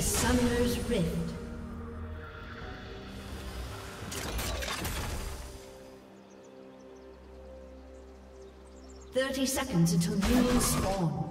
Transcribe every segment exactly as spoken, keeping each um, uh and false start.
Summoner's Rift. Thirty seconds until minions spawn.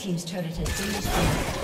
team's turret has been destroyed.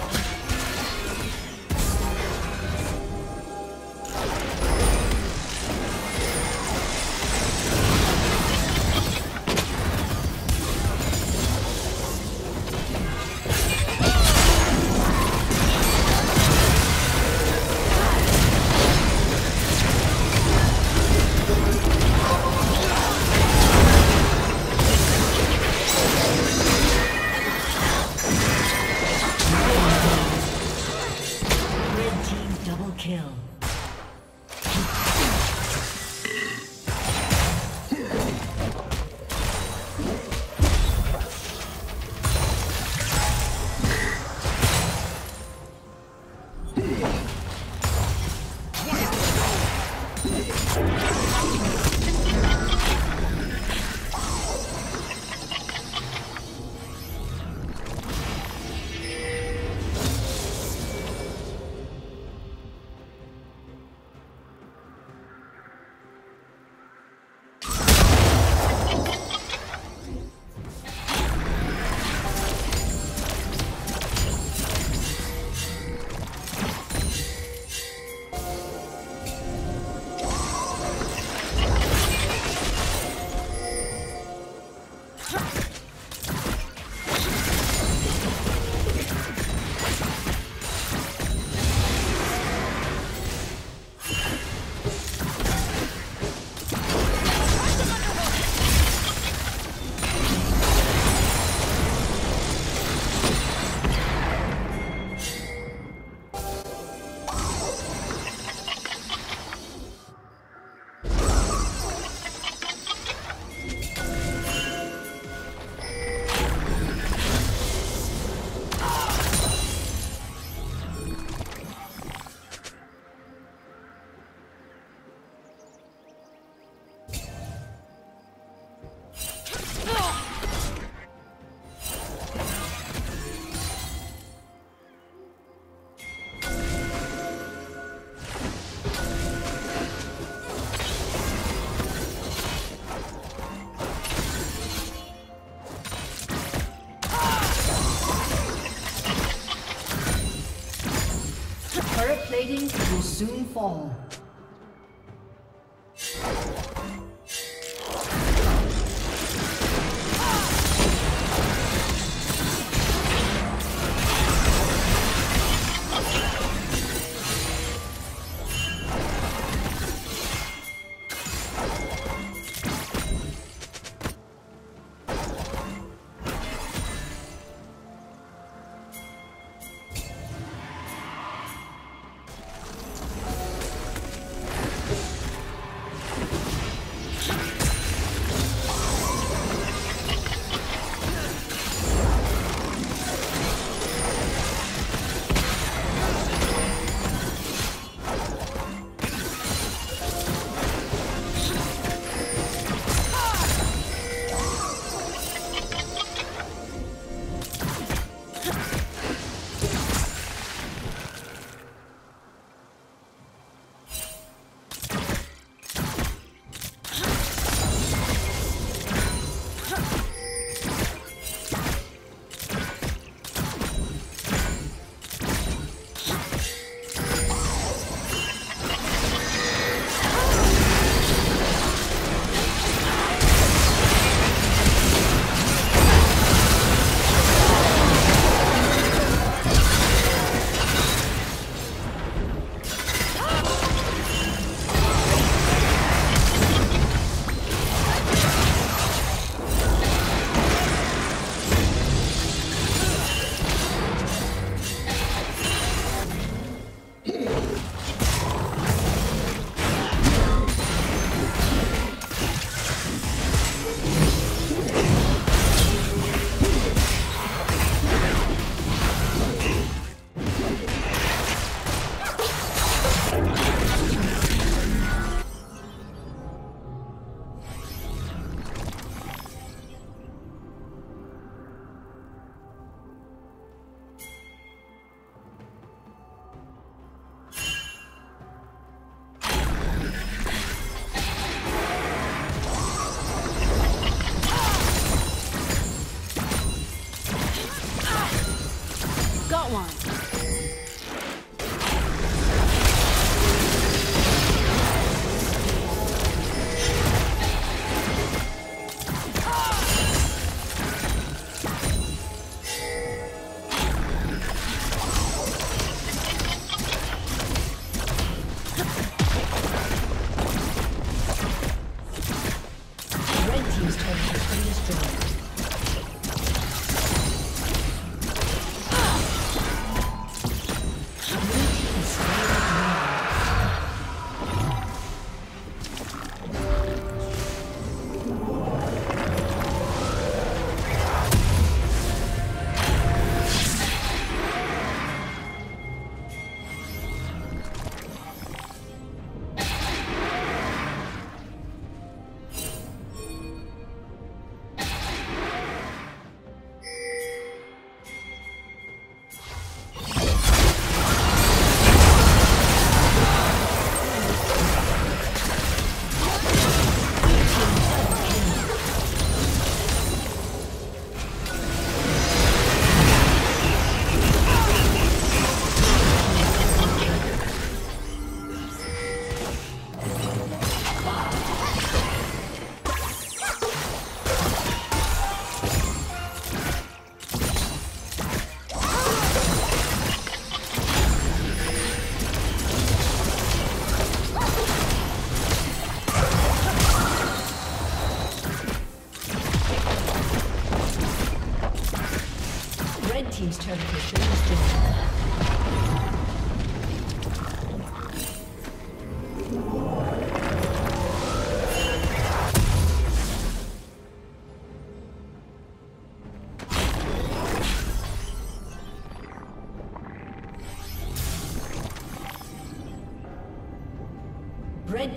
Plating will soon fall. Team's turn to show us just Red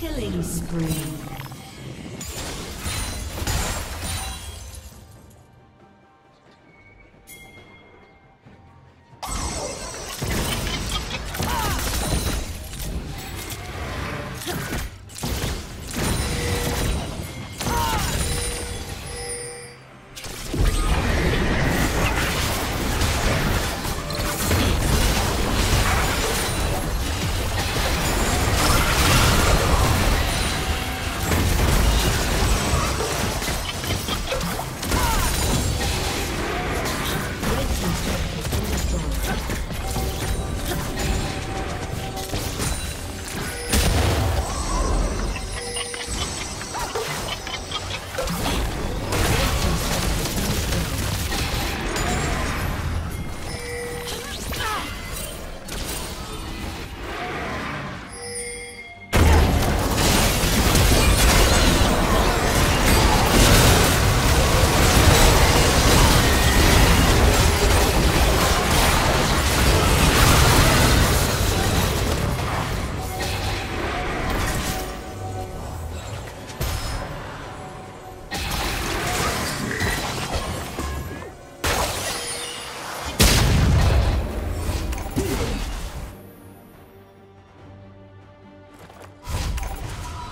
Killing spree.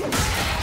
You